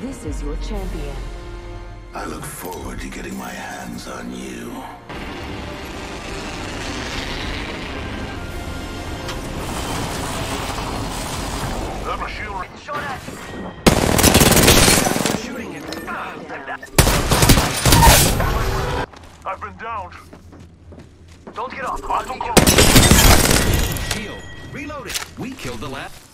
This is your champion. I look forward to getting my hands on you. The machine shot at me. Shooting it. I've been downed. Don't get off. I don't go. Shield. Reloaded. We killed the last.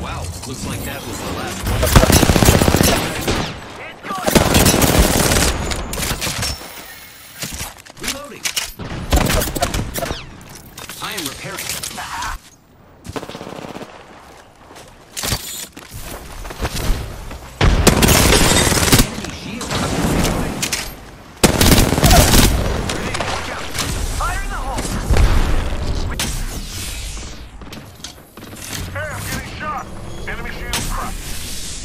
Wow, looks like that was the last one. It's going. Reloading. I am repairing. Enemy shield. Ready, watch out. Fire in the hole. Hey, I'm getting shot. Enemy shield crap.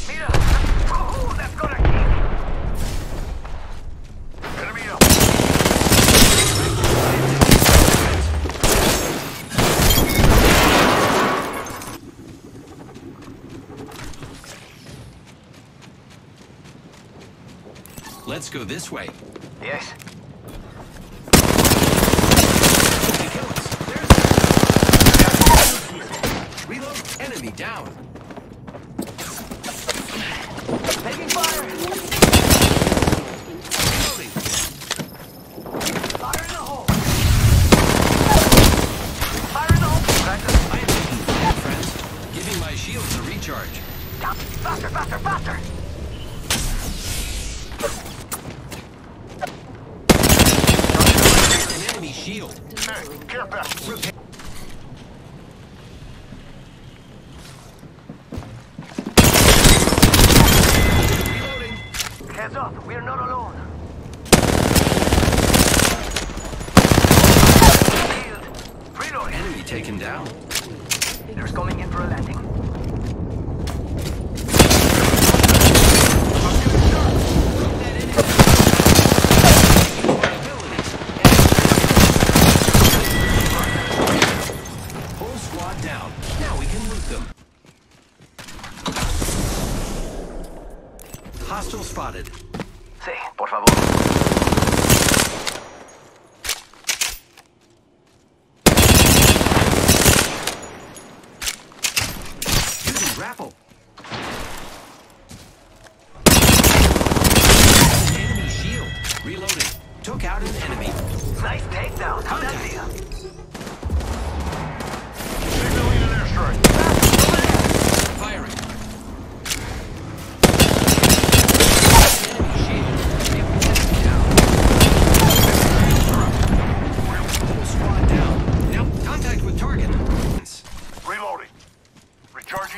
Mira! Oh, that's gonna kill me! Enemy up! Let's go this way. Yes. They kill us. There's... Reload. Enemy down. Taking fire! Reloading! Fire in the hole! Fire in the hole! Practice. I am taking fire, friends. Giving my shields a recharge. Stop. Faster, faster, faster! An enemy shield. Hey, care pass. Repair. Heads up, we are not alone. Shield. Reloading. Enemy taken down. They're coming in for a landing. Whole squad down. Now we can loot them. Hostile spotted. Sí, por favor. You can grapple. Enemy shield. Reloaded. Took out an enemy. Nice takedown. How'd that feel? Signaling an airstrike. Firing.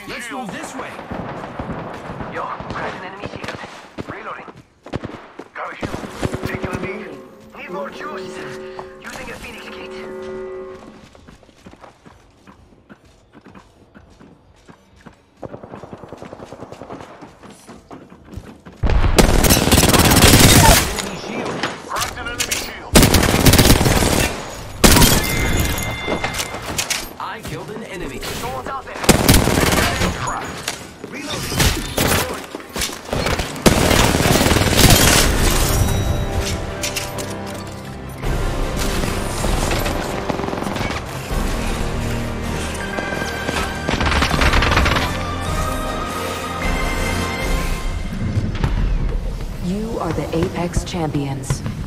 Let's move this way. Yo, grab an enemy shield. Reloading. Got a shield. Taking a knee. Need more juice. Using a Phoenix Gate. Enemy shield. Grabbed an enemy shield. I killed an enemy. Someone's out there. You are the Apex champions.